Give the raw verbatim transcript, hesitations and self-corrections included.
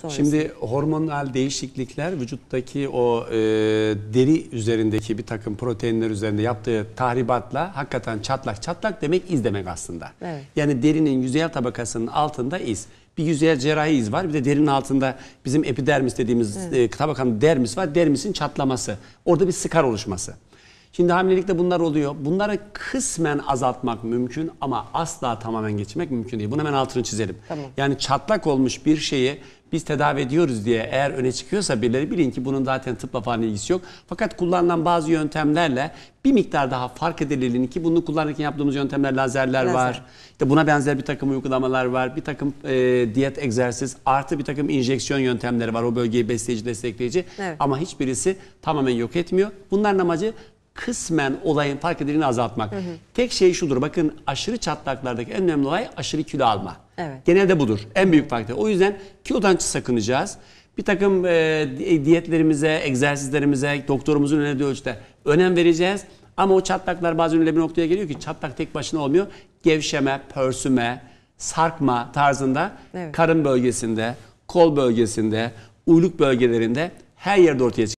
Sonrasında. Şimdi hormonal değişiklikler vücuttaki o e, deri üzerindeki bir takım proteinler üzerinde yaptığı tahribatla hakikaten çatlak çatlak demek iz demek aslında. Evet. Yani derinin yüzeyel tabakasının altında iz. Bir yüzeyel cerrahi iz var, bir de derinin altında bizim epidermis dediğimiz evet. e, tabakanın dermis var. Dermisin çatlaması, orada bir skar oluşması. Şimdi hamilelikte bunlar oluyor. Bunları kısmen azaltmak mümkün ama asla tamamen geçmek mümkün değil. Bunu hemen altını çizelim. Tamam. Yani çatlak olmuş bir şeyi biz tedavi ediyoruz diye eğer öne çıkıyorsa birileri bilin ki bunun zaten tıpla falan ilgisi yok. Fakat kullanılan bazı yöntemlerle bir miktar daha fark edildiğini ki bunu kullanırken yaptığımız yöntemler lazerler Lazer. var. İşte buna benzer bir takım uygulamalar var. Bir takım e, diyet egzersiz artı bir takım injeksiyon yöntemleri var. O bölgeyi besleyici destekleyici evet. ama hiçbirisi tamamen yok etmiyor. Bunların amacı kısmen olayın fark edildiğini azaltmak. Hı hı. Tek şey şudur, bakın aşırı çatlaklardaki en önemli olay aşırı kilo alma. Evet. Genelde budur. En büyük faktör. O yüzden kilodan sakınacağız. Bir takım e, diyetlerimize, egzersizlerimize, doktorumuzun önerdiği ölçüde önem vereceğiz. Ama o çatlaklar bazen öyle bir noktaya geliyor ki çatlak tek başına olmuyor. Gevşeme, pörsüme, sarkma tarzında evet. karın bölgesinde, kol bölgesinde, uyluk bölgelerinde her yerde ortaya çıkıyor.